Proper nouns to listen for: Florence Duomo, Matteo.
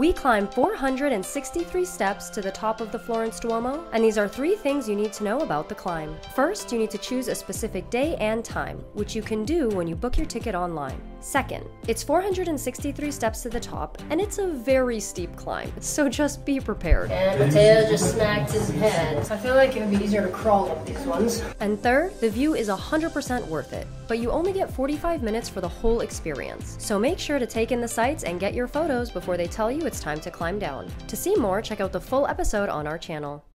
We climbed 463 steps to the top of the Florence Duomo, and these are three things you need to know about the climb. First, you need to choose a specific day and time, which you can do when you book your ticket online. Second, it's 463 steps to the top, and it's a very steep climb, so just be prepared. And Matteo just smacked his head. I feel like it would be easier to crawl up these ones. And third, the view is 100% worth it, but you only get 45 minutes for the whole experience, so make sure to take in the sights and get your photos before they tell you it's time to climb down. To see more, check out the full episode on our channel.